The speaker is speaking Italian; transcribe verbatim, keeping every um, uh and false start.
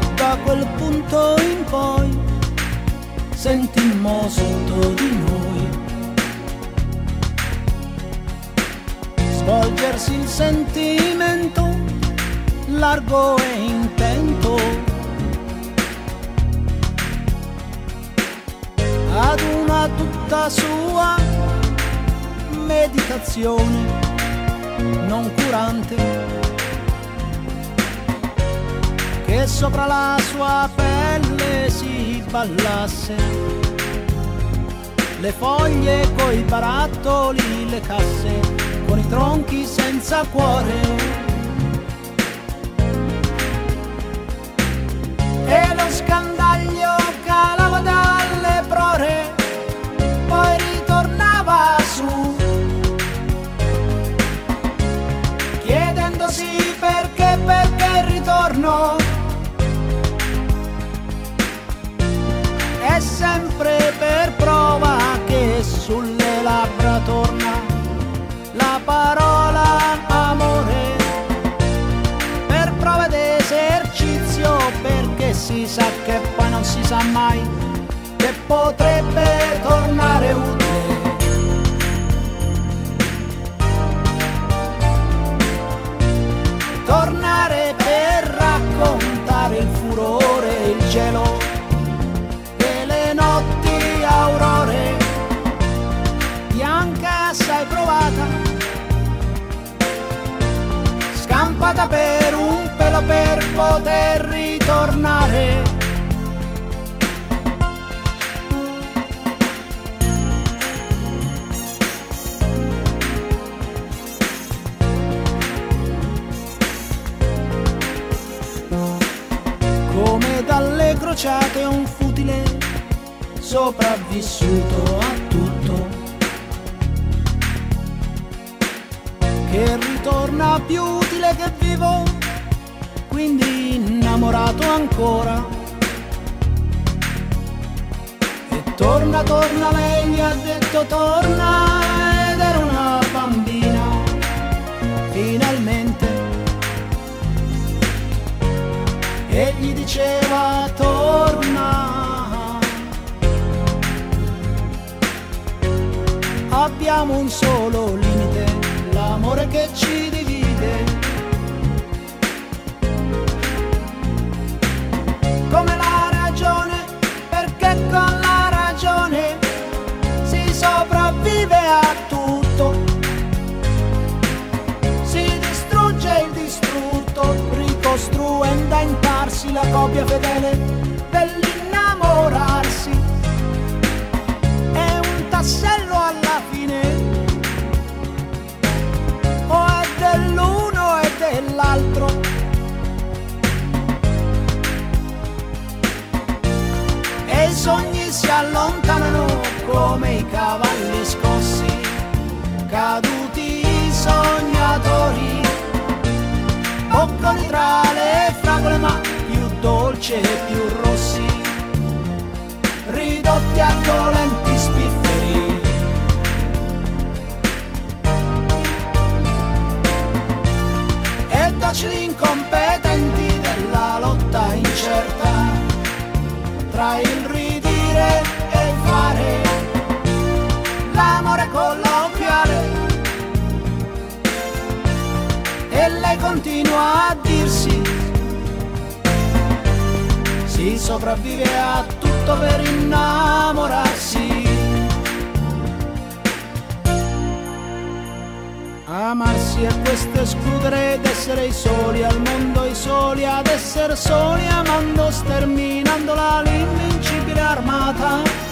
e da quel punto in poi sentimmo sotto di noi svolgersi il sentimento largo e intento ad una tutta sua meditazione non curante che sopra la sua pelle si ballasse, le foglie coi barattoli, le casse con i tronchi senza cuore, e lo scandaglio calava dalle prore, poi ritornava su, chiedendosi perché perché il ritorno è sempre per prova che sulle labbra torna la parola amore, per prova d'esercizio, perché si sa che poi non si sa mai che potrebbe tornare utile. Tornare per raccontare il furore e il gelo delle notti aurore, bianca assai provata, scampata per un pelo per poter ritornare. Come dalle crociate un futile sopravvissuto a tutto che ritorna più utile che vivo, quindi innamorato ancora, e torna, torna, lei mi ha detto torna, ed era una bambina finalmente e gli diceva torna, abbiamo un solo limite, l'amore che ci divide, come la ragione, perché con la ragione si sopravvive a tutto, si distrugge il distrutto, ricostruendo a intanto la copia fedele dell'innamorarsi, è un tassello alla fine, o è dell'uno e dell'altro, e i sogni si allontanano come i cavalli scossi, caduti i sognatori, bocconi tra le fragole ma dolce e più rossi, ridotti a dolenti spifferi. E docili incompetenti della lotta incerta tra il ridire e il fare, l'amore colloquiale. E lei continua a dirsi si sopravvive a tutto per innamorarsi. Amarsi è questo escludere ed essere i soli al mondo, i soli ad essere soli, amando, sterminando la l'invincibile armata.